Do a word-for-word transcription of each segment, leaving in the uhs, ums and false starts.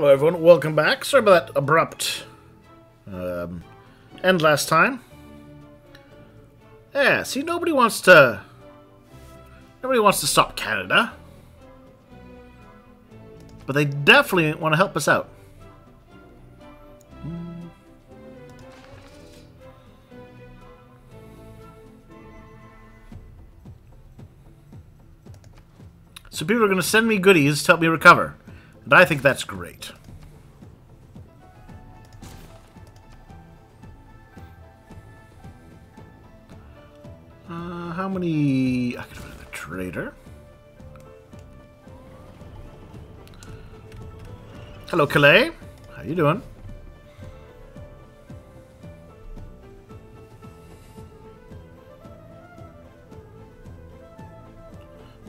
Hello everyone, welcome back. Sorry about that abrupt um, end last time. Yeah, see, nobody wants to... Nobody wants to stop Canada. But they definitely want to help us out. So people are going to send me goodies to help me recover. And I think that's great. Uh, how many... I could have another trader. Hello, Calais. How you doing?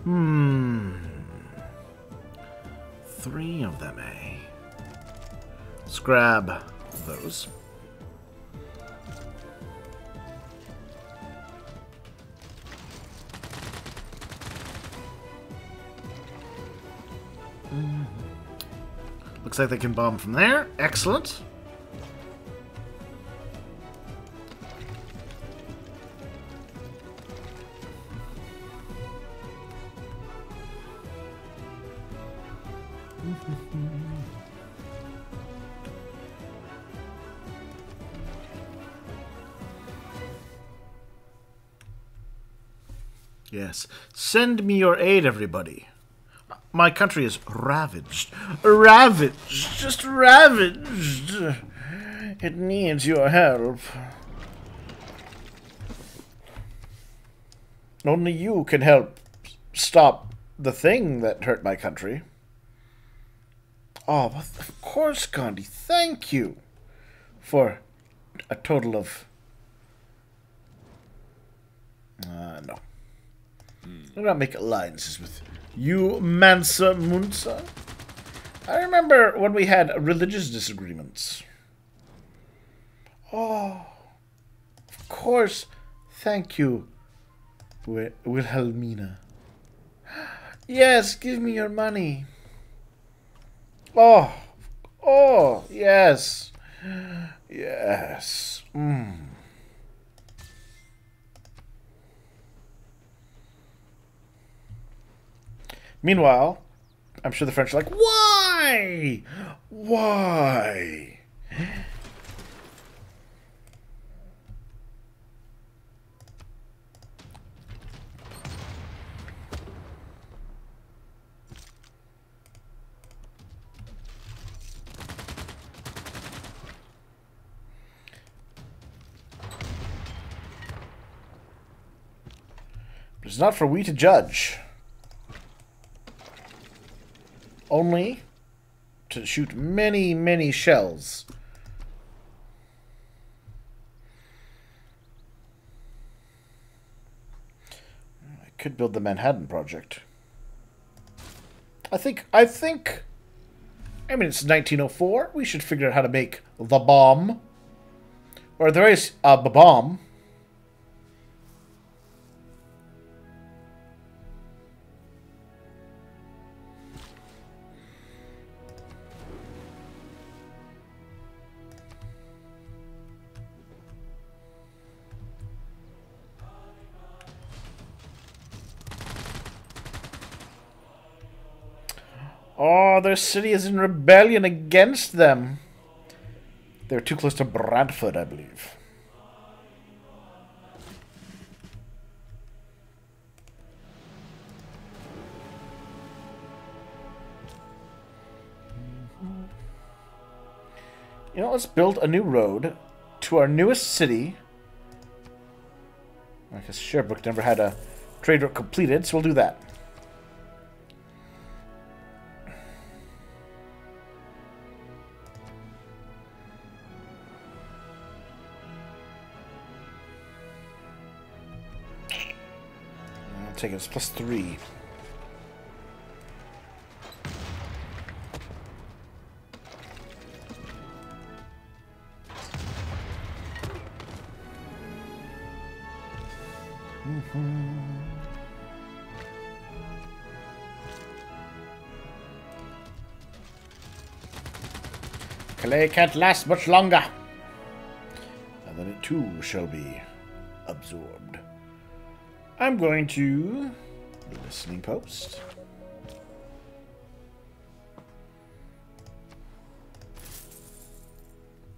Hmm... Three of them, eh? Let's grab those. Mm. Looks like they can bomb from there. Excellent. Yes. Send me your aid, everybody. My country is ravaged. Ravaged. Just ravaged. It needs your help. Only you can help stop the thing that hurt my country. Oh, of course, Gandhi. Thank you for a total of... Uh, no. I'm not making alliances with you, Mansa Musa. I remember when we had religious disagreements. Oh, of course. Thank you, Wilhelmina. Yes, give me your money. Oh, oh, yes. Yes. Mm. Meanwhile, I'm sure the French are like, why? Why? But it's not for we to judge. Only to shoot many, many shells. I could build the Manhattan Project. I think, I think, I mean, it's nineteen oh four. We should figure out how to make the bomb. Or there is a bomb. Oh, their city is in rebellion against them. They're too close to Bradford, I believe. You know, let's build a new road to our newest city. I guess Sherbrooke never had a trade route completed, so we'll do that. It's plus three. Mm-hmm. Calais can't last much longer. And then it too shall be absorbed. I'm going to the listening post.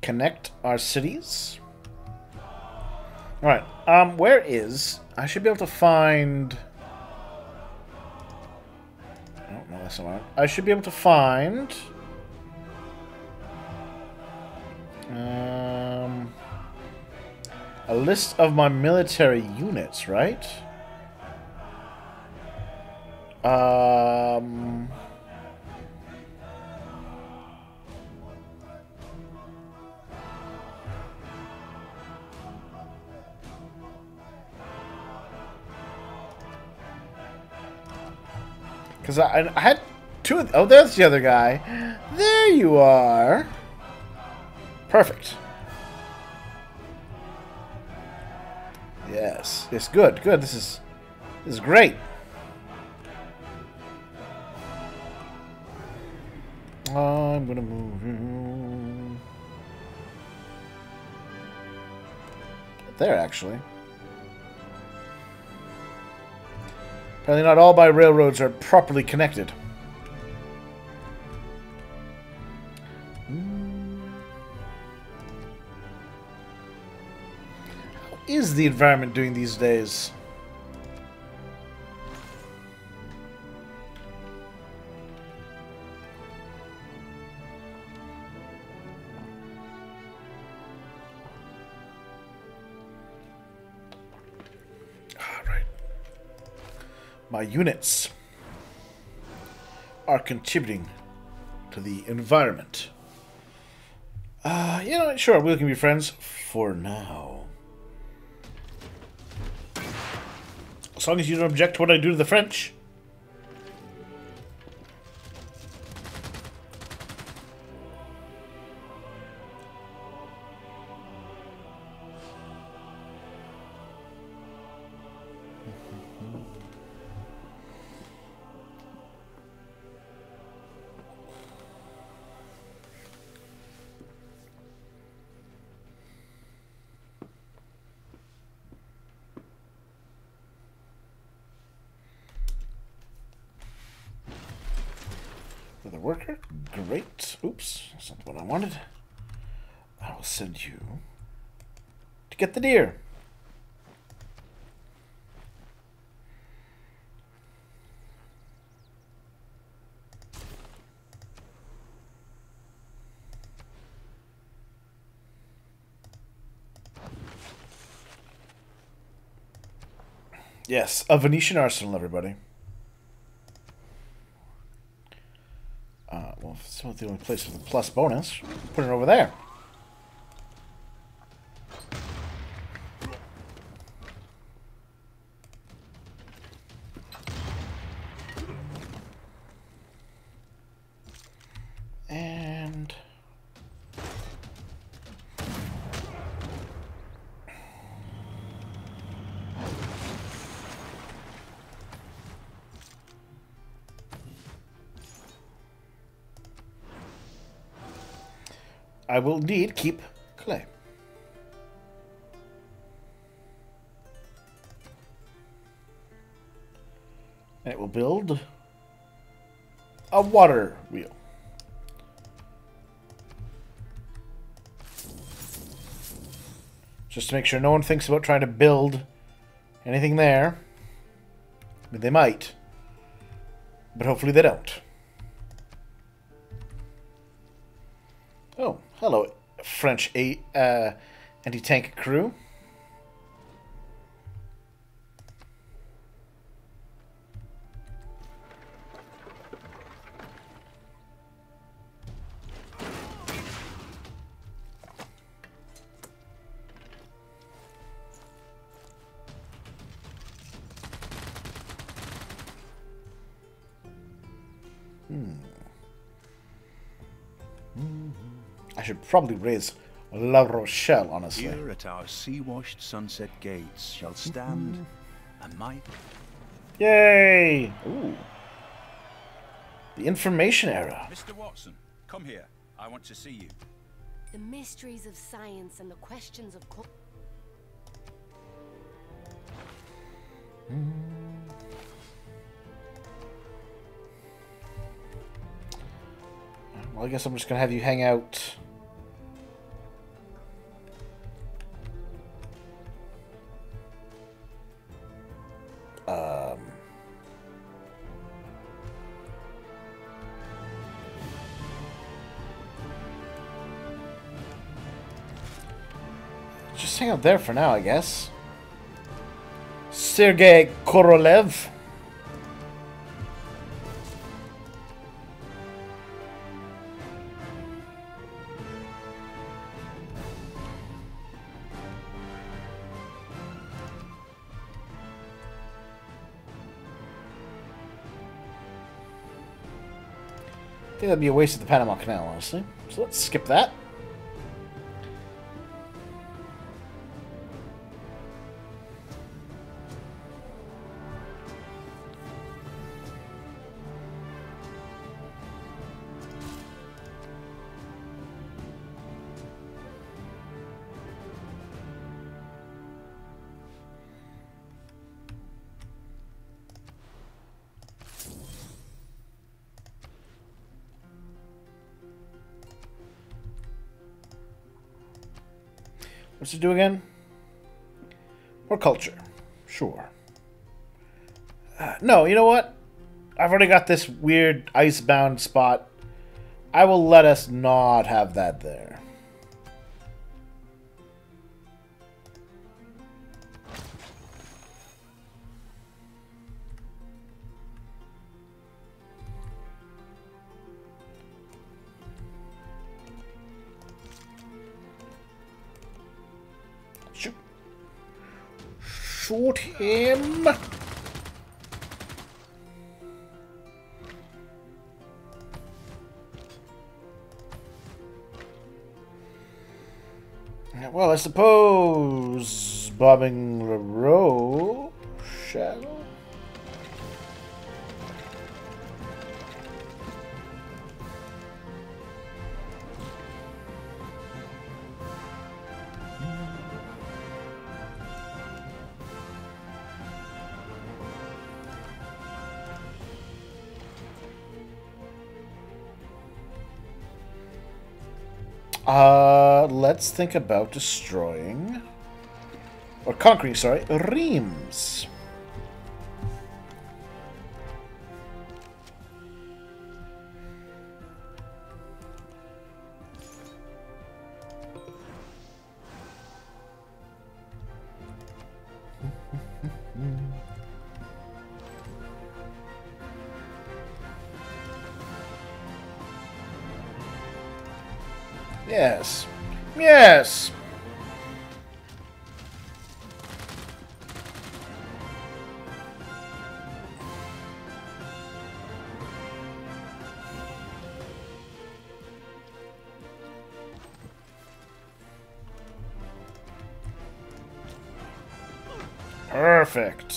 Connect our cities. Alright, um, where is... I should be able to find... Oh, no, that's not right. I should be able to find... Um, a list of my military units, right? Um... Because I, I had two of... Oh, there's the other guy. There you are. Perfect. Yes. Yes, good, good. This is, this is great. I'm going to move you. There, actually. Apparently not all my railroads are properly connected. How is the environment doing these days? My units are contributing to the environment. Uh, you know, sure, we can be friends for now. As long as you don't object to what I do to the French. Worker, great. Oops, that's not what I wanted. I will send you to get the deer. Yes, a Venetian arsenal, everybody. It's not the only place with a plus bonus. Put it over there. And... I will indeed keep Clay. And it will build a water wheel. Just to make sure no one thinks about trying to build anything there. I mean, they might, but hopefully they don't. Oh, hello, French uh, anti-tank crew. Probably raise La Rochelle, honestly. Here at our sea-washed sunset gates shall stand mm-hmm. and might. Yay! Ooh. The information era. Mister Watson, come here. I want to see you. The mysteries of science and the questions of... Mm. Well, I guess I'm just going to have you hang out. Um... Just hang out there for now, I guess. Sergey Korolev. I think that'd be a waste of the Panama Canal, honestly. So let's skip that. What's it do again? More culture. Sure. Uh, no, you know what? I've already got this weird ice-bound spot. I will let us not have that there. Shoot him! Well, I suppose bombing La Rochelle. Uh, let's think about destroying, or conquering, sorry, Reims. Yes. Yes! Perfect.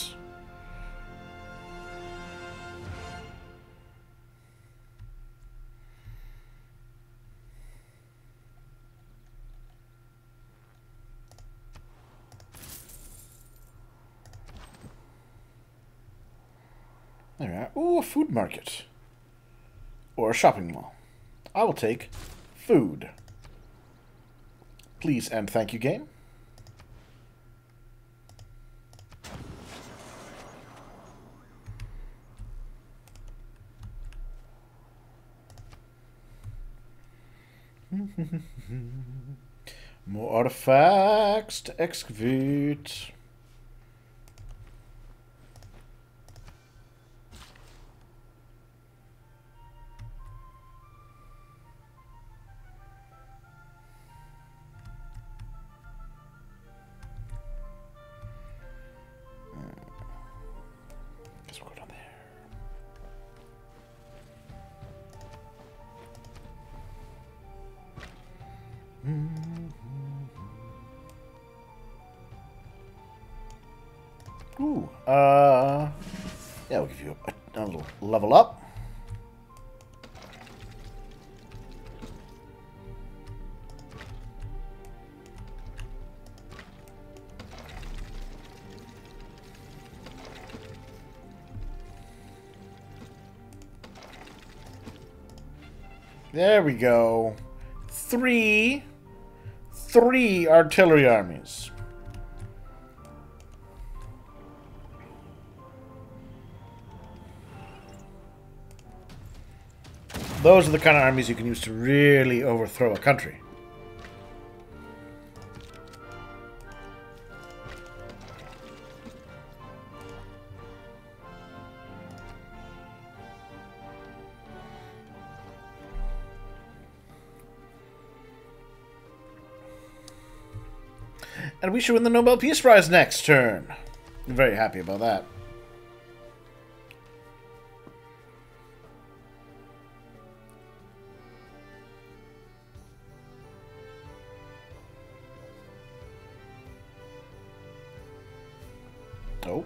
Ooh, a food market. Or a shopping mall. I will take food. Please and thank you, game. More artifacts to excavate. Ooh, uh, yeah, we'll give you a, a little level up. There we go. Three, three artillery armies. Those are the kind of armies you can use to really overthrow a country. And we should win the Nobel Peace Prize next turn. I'm very happy about that. Oh.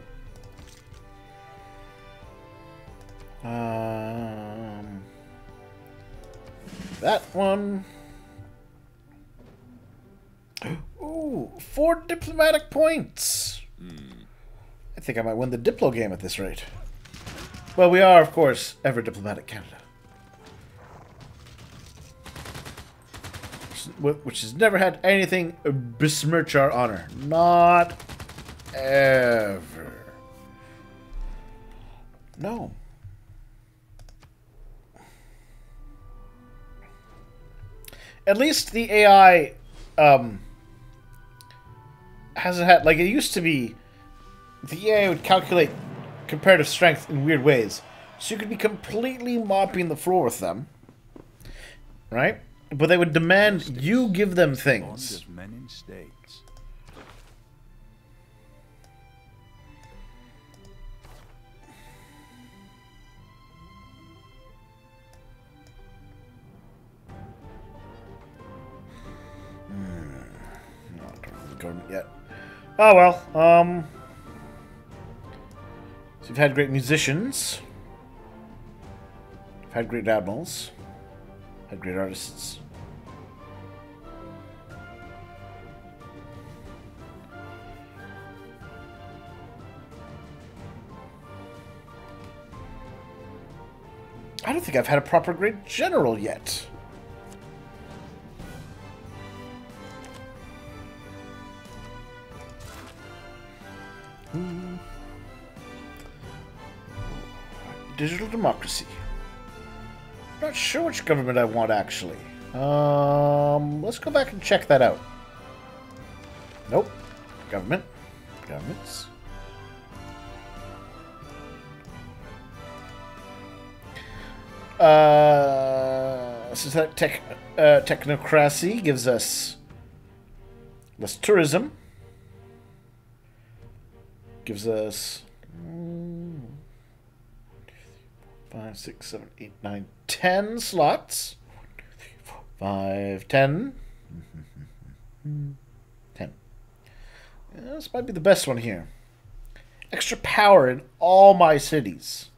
Um, that one. Ooh, four diplomatic points. Mm. I think I might win the Diplo game at this rate. Well, we are, of course, ever diplomatic Canada. Which has never had anything besmirch our honor. Not ever. No. At least the A I... Um, hasn't had, like, it used to be the A I would calculate comparative strength in weird ways, so you could be completely mopping the floor with them, right? But they would demand you give them things. Yet. Oh well, um... so you've had great musicians. You've had great admirals. Had great artists. I don't think I've had a proper great general yet. Digital democracy. Not sure which government I want, actually. Um, let's go back and check that out. Nope. Government. Governments. Uh, since that tech, uh, technocracy gives us less tourism. Gives us... Five, six, seven, eight, nine, ten slots. One, two, three, four, five, ten. ten. Yeah, this might be the best one here. Extra power in all my cities.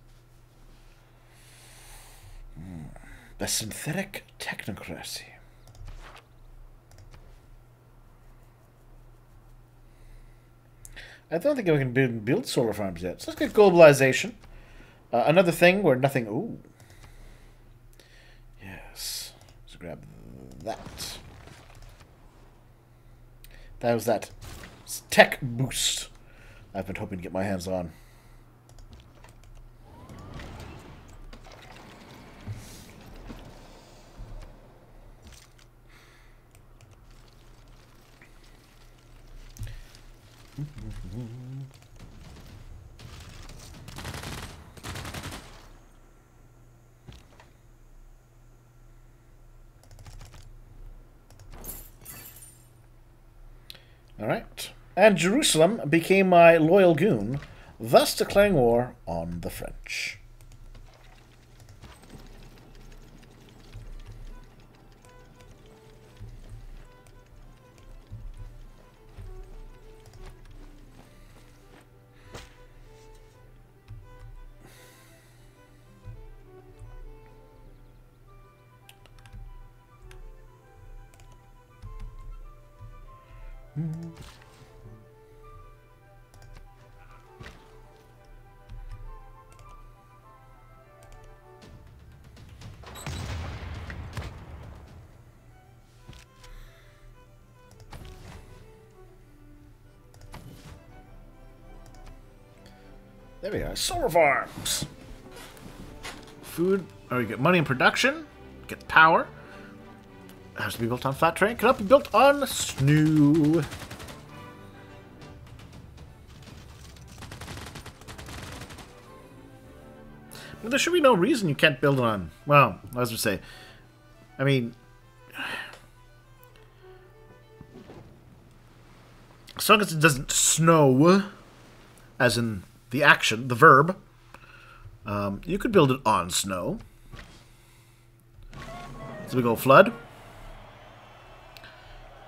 Mm. The synthetic technocracy. I don't think we can build solar farms yet. So let's get globalization. Uh, another thing where nothing... Ooh. Yes. Let's grab that. That was that tech boost I've been hoping to get my hands on. And Jerusalem became my loyal goon, thus declaring war on the French. There we go. Solar farms. Food. Oh, we get money in production. Get power. Has to be built on flat terrain. Cannot be built on snow. Well, there should be no reason you can't build on. Well, I was going to say. I mean. As long as it doesn't snow, as in the action, the verb, um, you could build it on snow. So we go flood.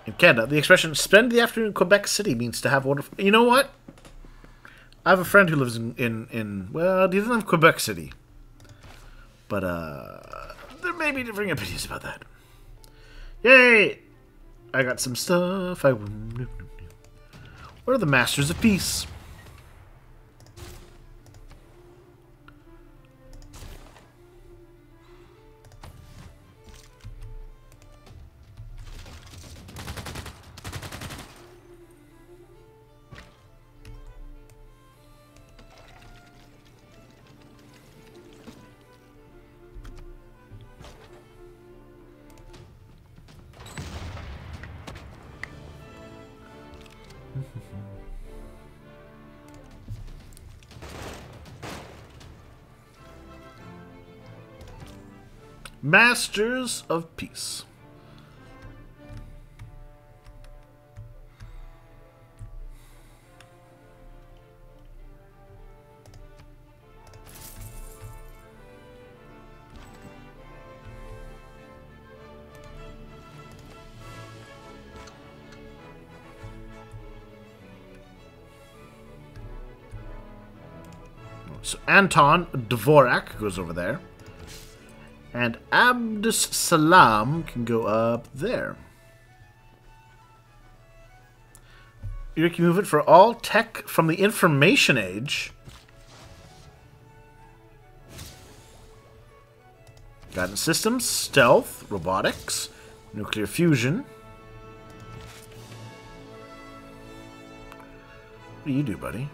In Canada, the expression "spend the afternoon in Quebec City" means to have wonderful. You know what? I have a friend who lives in in, in well, he doesn't have Quebec City, but uh, there may be differing opinions about that. Yay! I got some stuff. I. What are the Masters of Peace? Masters of Peace. So Anton Dvorak goes over there. And Abdus Salam can go up there. You can move it for all tech from the information age. Guidance systems, stealth, robotics, nuclear fusion. What do you do, buddy?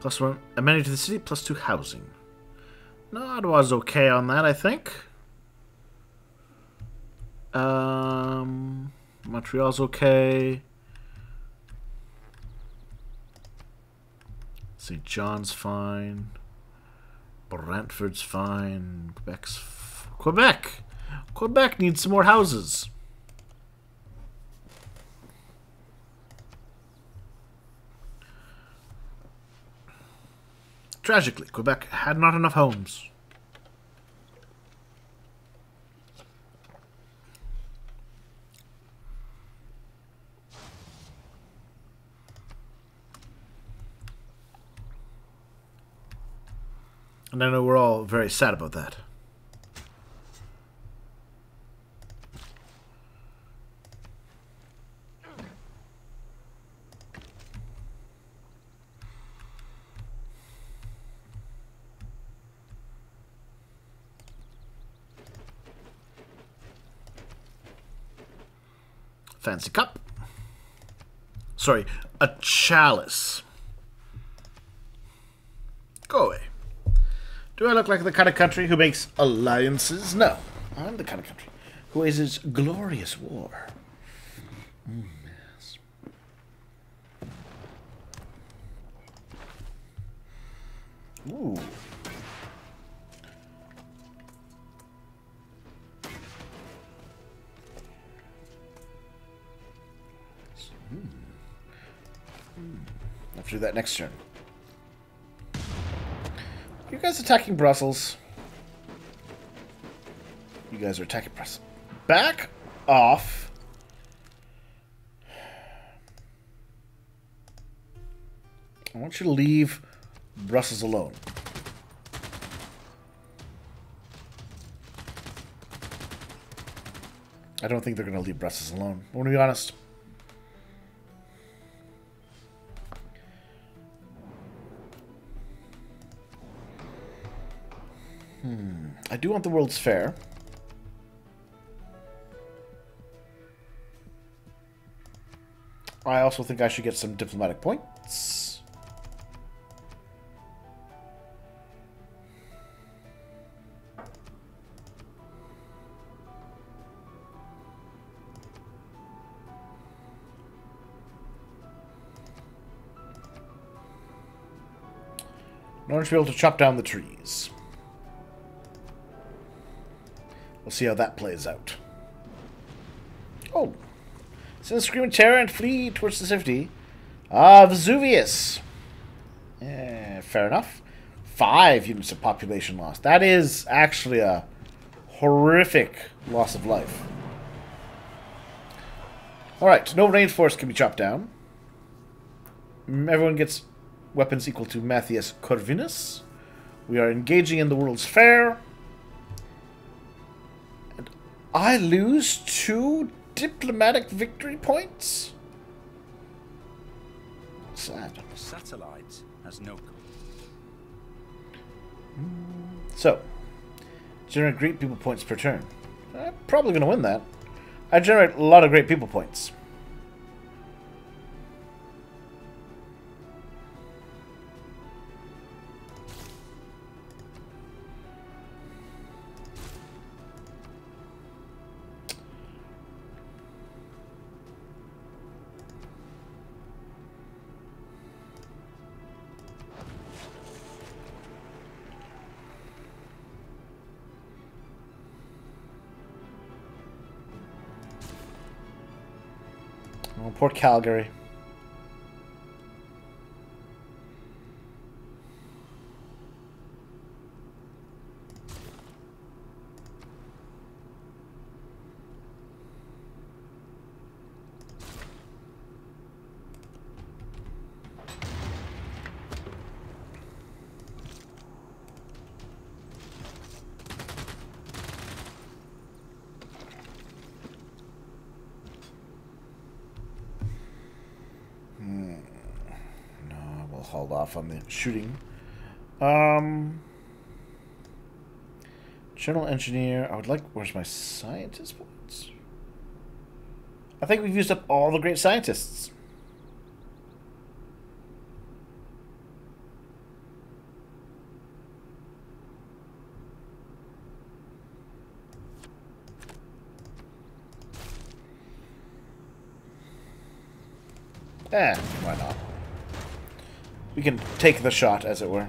Plus one amenity to the city, plus two housing. No, I was okay on that, I think. Um, Montreal's okay. Saint John's fine. Bradford's fine. Quebec's f Quebec! Quebec needs some more houses. Tragically, Quebec had not enough homes. And I know we're all very sad about that. Fancy cup. Sorry, a chalice. Go away. Do I look like the kind of country who makes alliances? No. I'm the kind of country who wagers glorious war. Mm, yes. Ooh. Do that next turn. You guys attacking Brussels. You guys are attacking Brussels. Back off. I want you to leave Brussels alone. I don't think they're going to leave Brussels alone. I'm going to be honest. Hmm. I do want the World's Fair. I also think I should get some diplomatic points. In order to be able to chop down the trees. We'll see how that plays out. Oh! Since scream in terror and flee towards the safety. Ah, Vesuvius! Yeah, fair enough. Five units of population loss. That is actually a horrific loss of life. Alright, no reinforce can be chopped down. Everyone gets weapons equal to Matthias Corvinus. We are engaging in the World's Fair. And I lose two diplomatic victory points? Sad. Satellite has no... So, generate great people points per turn. I'm probably going to win that. I generate a lot of great people points. Oh, poor Calgary. Hold off on the shooting. Um, general engineer. I would like... Where's my scientist points? I think we've used up all the great scientists. Eh, why not? We can take the shot, as it were.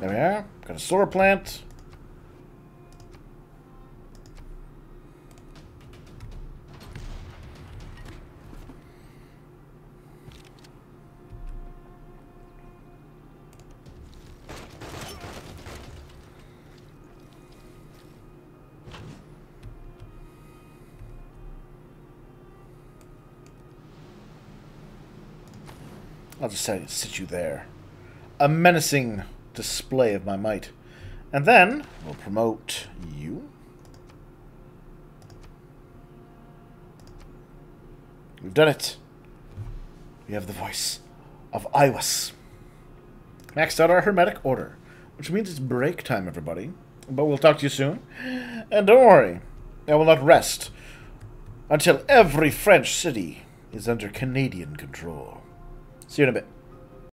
There we are. Got a solar plant. I'll just sit you there. A menacing display of my might. And then we'll promote you. We've done it. We have the voice of Iwas. Maxed out our Hermetic Order, which means it's break time, everybody. But we'll talk to you soon. And don't worry, I will not rest until every French city is under Canadian control. See you in a bit.